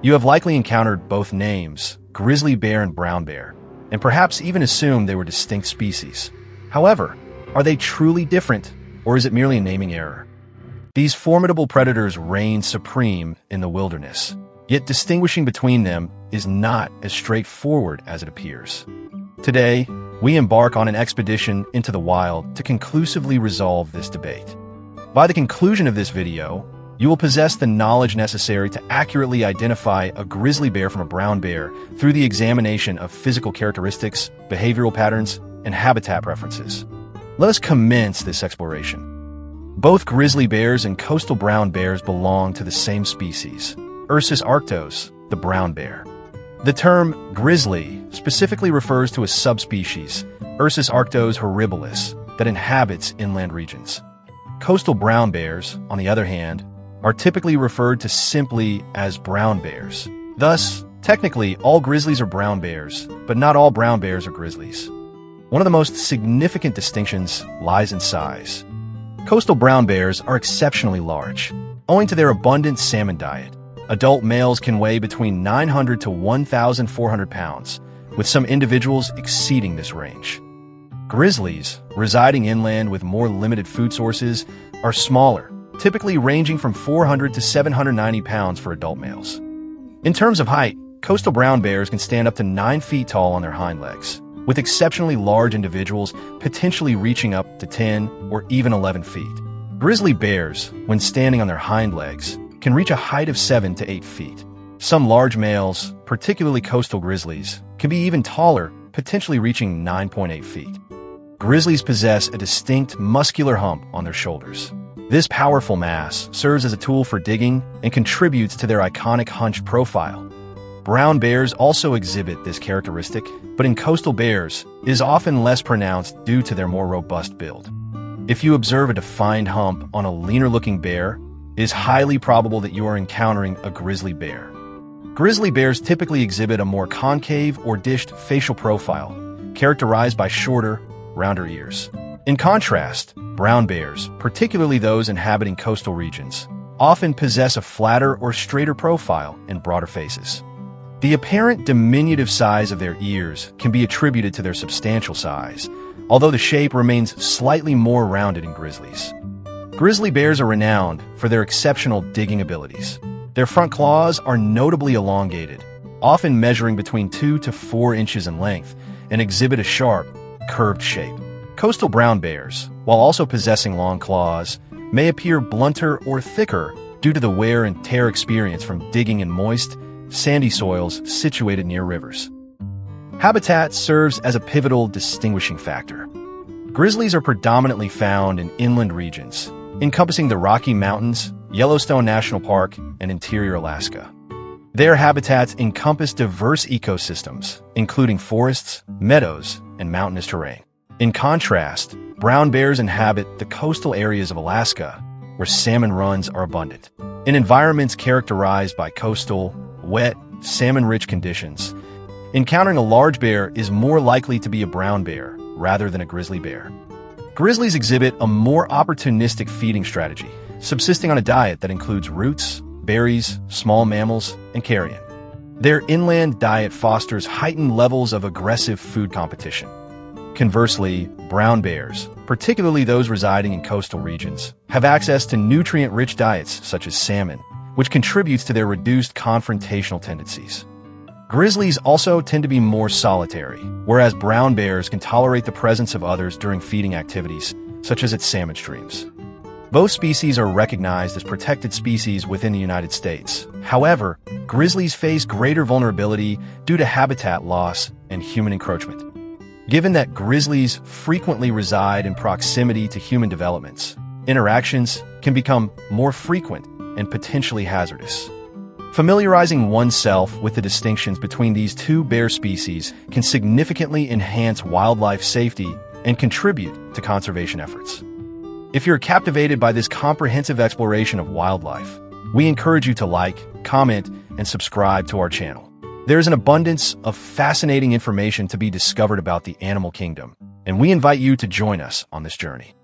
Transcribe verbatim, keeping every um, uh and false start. You have likely encountered both names, grizzly bear and brown bear, and perhaps even assumed they were distinct species. However, are they truly different, or is it merely a naming error? These formidable predators reign supreme in the wilderness, yet distinguishing between them is not as straightforward as it appears. Today, we embark on an expedition into the wild to conclusively resolve this debate. By the conclusion of this video, you will possess the knowledge necessary to accurately identify a grizzly bear from a brown bear through the examination of physical characteristics, behavioral patterns, and habitat preferences. Let us commence this exploration. Both grizzly bears and coastal brown bears belong to the same species, Ursus arctos, the brown bear. The term grizzly specifically refers to a subspecies, Ursus arctos horribilis, that inhabits inland regions. Coastal brown bears, on the other hand, are typically referred to simply as brown bears. Thus, technically, all grizzlies are brown bears, but not all brown bears are grizzlies. One of the most significant distinctions lies in size. Coastal brown bears are exceptionally large, owing to their abundant salmon diet. Adult males can weigh between nine hundred to one thousand four hundred pounds, with some individuals exceeding this range. Grizzlies, residing inland with more limited food sources, are smaller, typically ranging from four hundred to seven hundred ninety pounds for adult males. In terms of height, coastal brown bears can stand up to nine feet tall on their hind legs, with exceptionally large individuals potentially reaching up to ten or even eleven feet. Grizzly bears, when standing on their hind legs, can reach a height of seven to eight feet. Some large males, particularly coastal grizzlies, can be even taller, potentially reaching nine point eight feet. Grizzlies possess a distinct muscular hump on their shoulders. This powerful mass serves as a tool for digging and contributes to their iconic hunched profile. Brown bears also exhibit this characteristic, but in coastal bears, it is often less pronounced due to their more robust build. If you observe a defined hump on a leaner-looking bear, it is highly probable that you are encountering a grizzly bear. Grizzly bears typically exhibit a more concave or dished facial profile, characterized by shorter, rounder ears. In contrast, brown bears, particularly those inhabiting coastal regions, often possess a flatter or straighter profile and broader faces. The apparent diminutive size of their ears can be attributed to their substantial size, although the shape remains slightly more rounded in grizzlies. Grizzly bears are renowned for their exceptional digging abilities. Their front claws are notably elongated, often measuring between two to four inches in length, and exhibit a sharp, curved shape. Coastal brown bears, while also possessing long claws, may appear blunter or thicker due to the wear and tear experience from digging in moist, sandy soils situated near rivers. Habitat serves as a pivotal distinguishing factor. Grizzlies are predominantly found in inland regions, encompassing the Rocky Mountains, Yellowstone National Park, and interior Alaska. Their habitats encompass diverse ecosystems, including forests, meadows, and mountainous terrain. In contrast, brown bears inhabit the coastal areas of Alaska, where salmon runs are abundant. In environments characterized by coastal, wet, salmon-rich conditions, encountering a large bear is more likely to be a brown bear rather than a grizzly bear. Grizzlies exhibit a more opportunistic feeding strategy, subsisting on a diet that includes roots, berries, small mammals, and carrion. Their inland diet fosters heightened levels of aggressive food competition. Conversely, brown bears, particularly those residing in coastal regions, have access to nutrient-rich diets such as salmon, which contributes to their reduced confrontational tendencies. Grizzlies also tend to be more solitary, whereas brown bears can tolerate the presence of others during feeding activities, such as at salmon streams. Both species are recognized as protected species within the United States. However, grizzlies face greater vulnerability due to habitat loss and human encroachment. Given that grizzlies frequently reside in proximity to human developments, interactions can become more frequent and potentially hazardous. Familiarizing oneself with the distinctions between these two bear species can significantly enhance wildlife safety and contribute to conservation efforts. If you're captivated by this comprehensive exploration of wildlife, we encourage you to like, comment, and subscribe to our channel. There's an abundance of fascinating information to be discovered about the animal kingdom, and we invite you to join us on this journey.